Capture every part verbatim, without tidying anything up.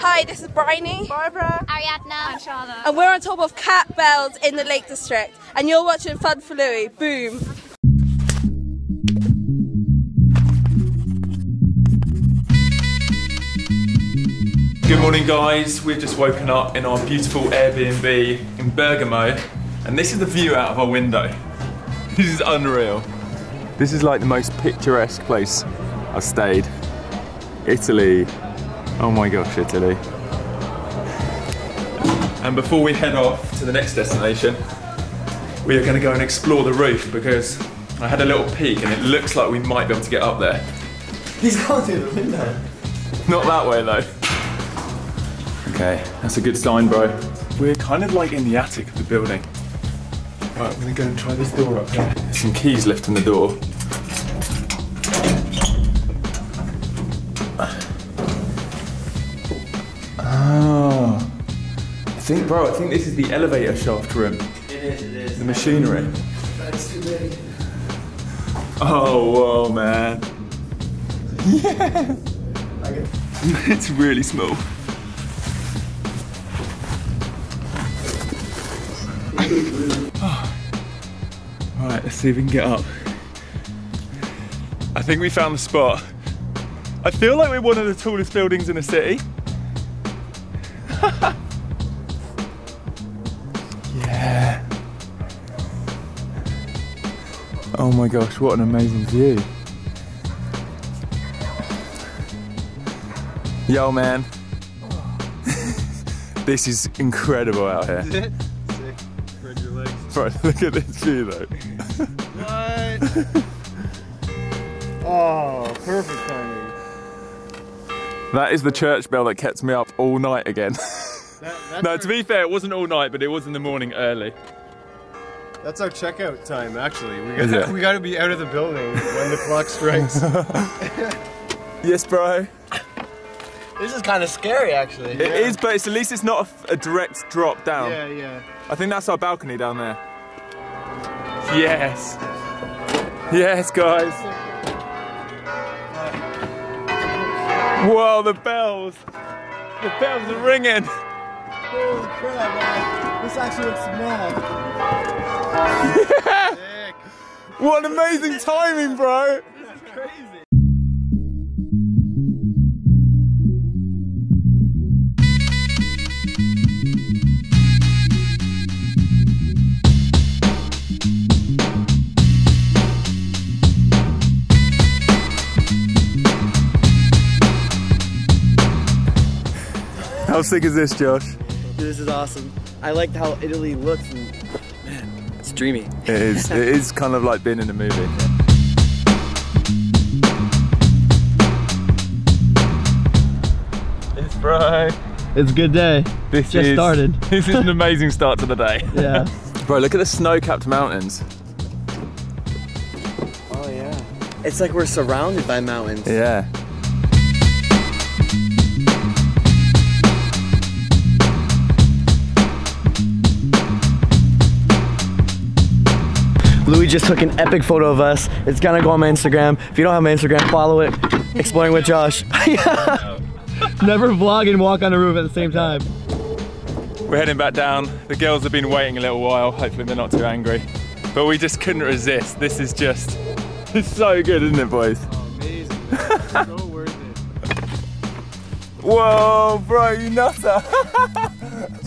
Hi, this is Bryony, Barbara, Ariadna, and Charlotte. And we're on top of Cat Bells in the Lake District. And you're watching Fun for Louis. Boom. Good morning, guys. We've just woken up in our beautiful Airbnb in Bergamo. And this is the view out of our window. This is unreal. This is like the most picturesque place I've stayed. Italy. Oh my gosh, Italy. And before we head off to the next destination, we are going to go and explore the roof because I had a little peek and it looks like we might be able to get up there. He's gone through the window. Not that way though. Okay, that's a good sign, bro. We're kind of like in the attic of the building. Right, I'm going to go and try this door up here. There's some keys left in the door. Oh. I think, bro, I think this is the elevator shaft room. It is, it is. The machinery. That's too big. Oh, whoa, man. Yeah. Okay. It's really small. Oh. Alright, let's see if we can get up. I think we found the spot. I feel like we're one of the tallest buildings in the city. Yeah. Oh my gosh, what an amazing view. Yo, man. This is incredible out here. Is it? Right, look at this view though. What? Oh, perfect timing. That is the church bell that kept me up all night again. that, no, to be fair, it wasn't all night, but it was in the morning early. That's our checkout time, actually. We gotta, yeah. we gotta be out of the building when the clock strikes. Yes, bro. This is kind of scary, actually. It yeah. is, but it's, at least it's not a, a direct drop down. Yeah, yeah. I think that's our balcony down there. Yes. Yes, guys. Whoa, the bells. The bells are ringing. Holy crap, man. This actually looks mad. Yeah. Sick. What an amazing timing, bro. This is crazy. How sick is this, Josh? This is awesome. I liked how Italy looks and, man, it's dreamy. It is. It is kind of like being in a movie. It's bro. It's a good day. This Just is, started. This is an amazing start to the day. Yeah. Bro, look at the snow-capped mountains. Oh yeah. It's like we're surrounded by mountains. Yeah. Louis just took an epic photo of us. It's gonna go on my Instagram. If you don't have my Instagram, follow it. Exploring with Josh. Never vlog and walk on a roof at the same time. We're heading back down. The girls have been waiting a little while. Hopefully they're not too angry. But we just couldn't resist. This is just, it's so good, isn't it, boys? Oh, amazing, man. So worth it. Whoa, bro, you nutter.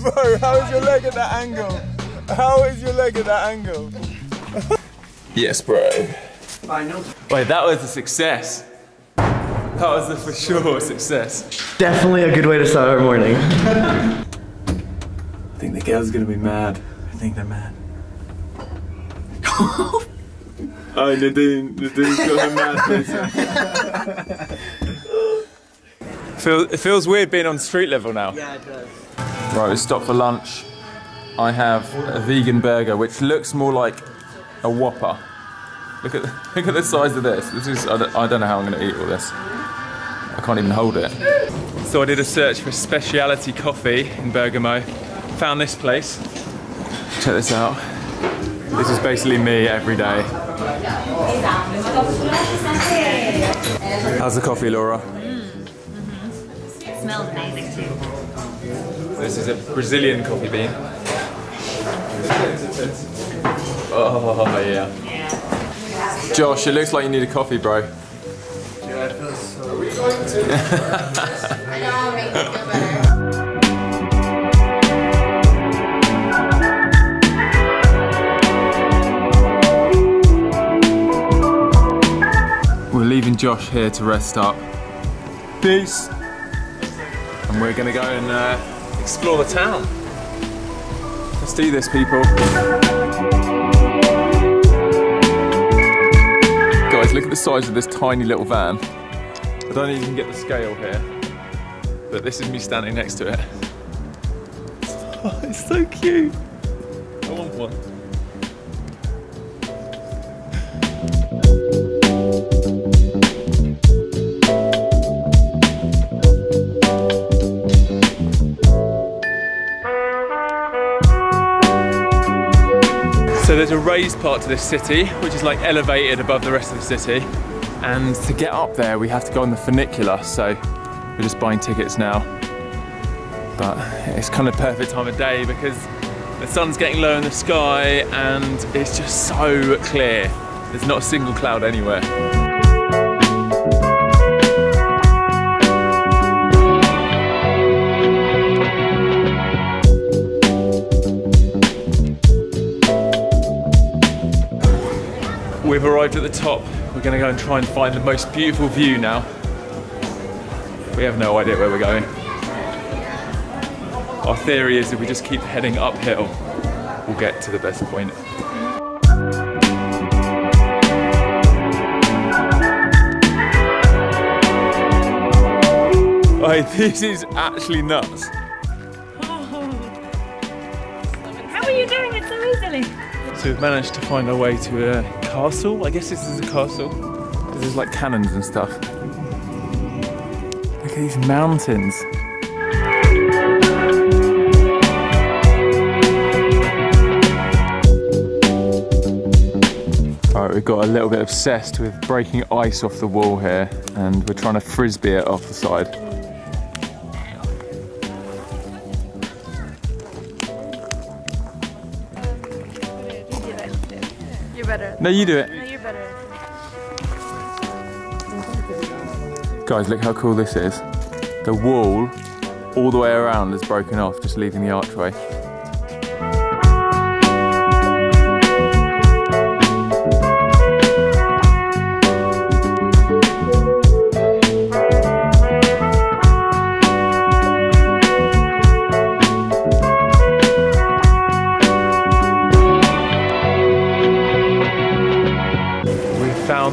Bro, how is your leg at that angle? How is your leg at that angle? Yes, bro. I know. Wait, that was a success. That was a for sure success. Definitely a good way to start our morning. I think the girls are gonna be mad. I think they're mad. Oh, Nadine, Nadine's got a mad face. It feels weird being on street level now. Yeah, it does. Right, we stopped for lunch. I have a vegan burger, which looks more like a Whopper. Look at the, look at the size of this. This is I don't, I don't know how I'm going to eat all this. I can't even hold it. So I did a search for specialty coffee in Bergamo. Found this place. Check this out. This is basically me every day. How's the coffee, Laura? Mm. Mm-hmm. smells amazing too. This is a Brazilian coffee bean. Oh yeah. Yeah. Josh, it looks like you need a coffee, bro. Yeah, I feel so. Are we going to? I know, I'll make you feel better. Leaving Josh here to rest up. Peace! And we're gonna go and uh, explore the town. Let's do this, people. Guys, look at the size of this tiny little van. I don't even get the scale here, but this is me standing next to it. Oh, it's so cute. I want one. So there's a raised part to this city, which is like elevated above the rest of the city. And to get up there, we have to go on the funicular. So we're just buying tickets now. But it's kind of perfect time of day because the sun's getting low in the sky and it's just so clear. There's not a single cloud anywhere. We've arrived at the top. We're gonna go and try and find the most beautiful view now. We have no idea where we're going. Our theory is if we just keep heading uphill, we'll get to the best point. Oh, this is actually nuts. How are you doing it so easily? So we've managed to find our way to a castle. I guess this is a castle. There's like cannons and stuff. Look at these mountains. All right, we've got a little bit obsessed with breaking ice off the wall here, and we're trying to frisbee it off the side. No, you do it. No, you're better. Guys, look how cool this is. The wall, all the way around, is broken off, just leaving the archway.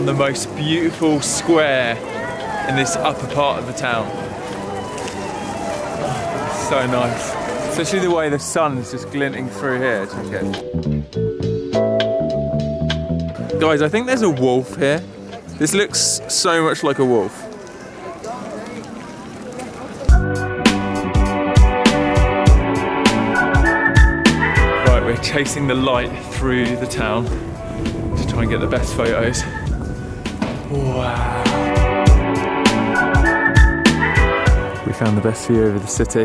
The most beautiful square in this upper part of the town. So nice. Especially the way the sun is just glinting through here. Check it. Guys, I think there's a wolf here. This looks so much like a wolf. Right, we're chasing the light through the town to try and get the best photos. Wow. We found the best view over the city.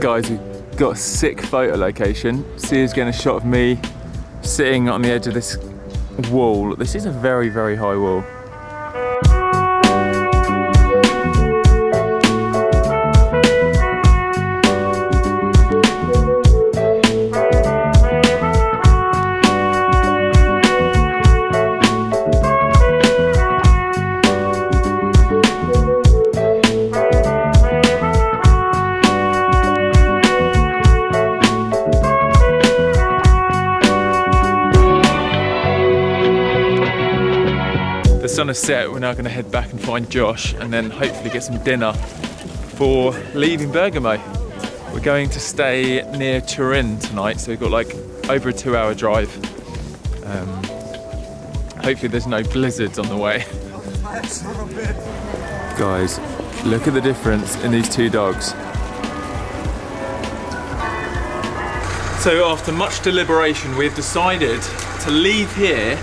Guys, we got a sick photo location. Sia's getting a shot of me sitting on the edge of this wall. This is a very, very high wall. The sun is set, we're now going to head back and find Josh and then hopefully get some dinner before leaving Bergamo. We're going to stay near Turin tonight, so we've got like over a two hour drive. Um, Hopefully there's no blizzards on the way. Guys, look at the difference in these two dogs. So after much deliberation, we've decided to leave here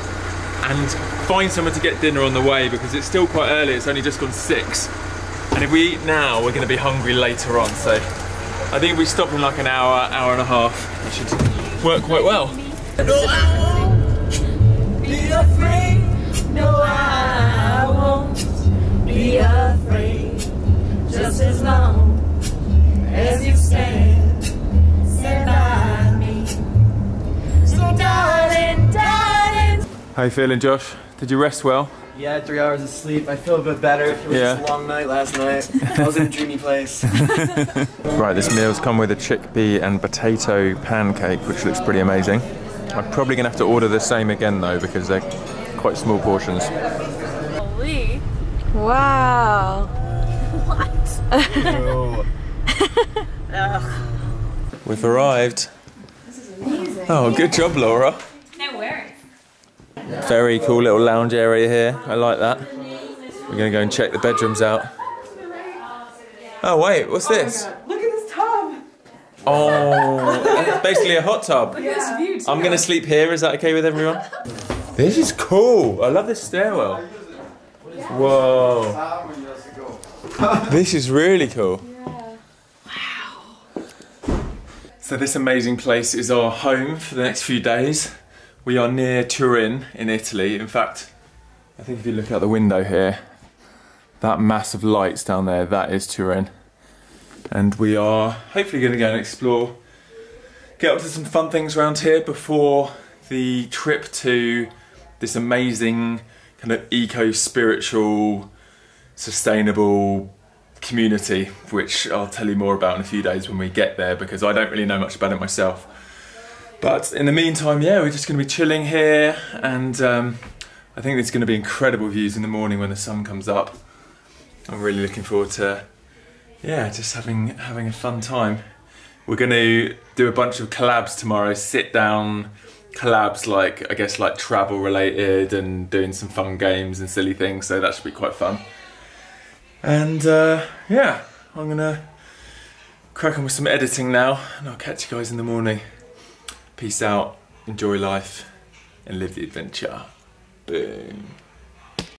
and find somewhere to get dinner on the way because it's still quite early, it's only just gone six. And if we eat now, we're gonna be hungry later on. So I think if we stop in like an hour, hour and a half, that should work quite well. No, I won't be afraid. No, I won't be afraid. Just as long as you stand, stand by me. So darling, darling. How you feeling, Josh? Did you rest well? Yeah, three hours of sleep. I feel a bit better. It was yeah. a long night last night. I was in a dreamy place. Right, this meal's come with a chickpea and potato pancake, which looks pretty amazing. I'm probably gonna have to order the same again though, because they're quite small portions. Holy. Wow. What? We've arrived. This is amazing. Oh, good job, Laura. Very cool little lounge area here. I like that. We're gonna go and check the bedrooms out. Oh wait, what's this? Look at this tub. Oh, it's basically a hot tub. Look at this view too. I'm gonna sleep here. Is that okay with everyone? This is cool. I love this stairwell. Whoa. This is really cool. Wow. So this amazing place is our home for the next few days. We are near Turin in Italy. In fact, I think if you look out the window here, that mass of lights down there, that is Turin. And we are hopefully gonna go and explore, get up to some fun things around here before the trip to this amazing kind of eco-spiritual, sustainable community, which I'll tell you more about in a few days when we get there, because I don't really know much about it myself. But in the meantime, yeah, we're just going to be chilling here, and um, I think there's going to be incredible views in the morning when the sun comes up. I'm really looking forward to, yeah, just having having a fun time. We're going to do a bunch of collabs tomorrow, sit down collabs, like I guess like travel related, and doing some fun games and silly things. So that should be quite fun. And uh, yeah, I'm gonna crack on with some editing now, and I'll catch you guys in the morning. Peace out, enjoy life, and live the adventure. Boom.